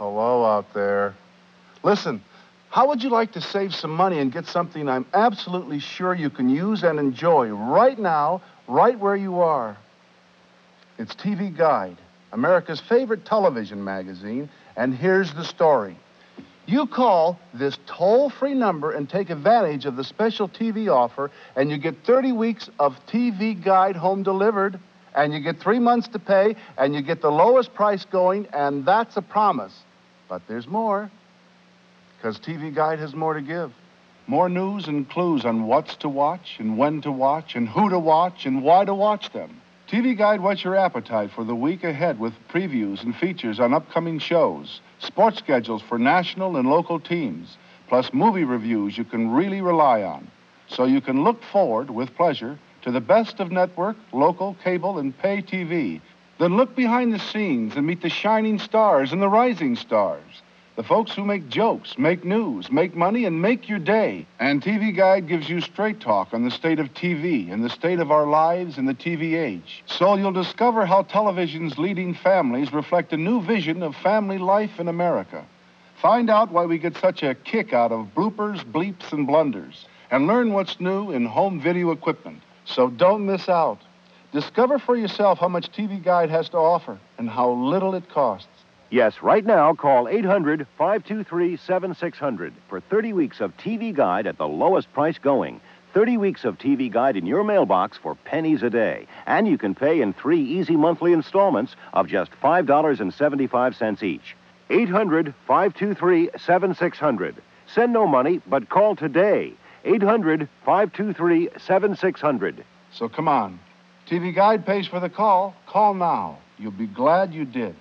Hello out there. Listen, how would you like to save some money and get something I'm absolutely sure you can use and enjoy right now, right where you are? It's TV Guide, America's favorite television magazine, and here's the story. You call this toll-free number and take advantage of the special TV offer, and you get 30 weeks of TV Guide home delivered, and you get 3 months to pay, and you get the lowest price going, and that's a promise. But there's more, because TV Guide has more to give. More news and clues on what's to watch and when to watch and who to watch and why to watch them. TV Guide whets your appetite for the week ahead with previews and features on upcoming shows, sports schedules for national and local teams, plus movie reviews you can really rely on. So you can look forward with pleasure to the best of network, local, cable, and pay TV. Then look behind the scenes and meet the shining stars and the rising stars, the folks who make jokes, make news, make money, and make your day. And TV Guide gives you straight talk on the state of TV and the state of our lives in the TV age. So you'll discover how television's leading families reflect a new vision of family life in America. Find out why we get such a kick out of bloopers, bleeps, and blunders, and learn what's new in home video equipment. So don't miss out. Discover for yourself how much TV Guide has to offer and how little it costs. Yes, right now, call 800-523-7600 for 30 weeks of TV Guide at the lowest price going. 30 weeks of TV Guide in your mailbox for pennies a day. And you can pay in 3 easy monthly installments of just $5.75 each. 800-523-7600. Send no money, but call today. 800-523-7600. So come on. TV Guide pays for the call. Call now. You'll be glad you did.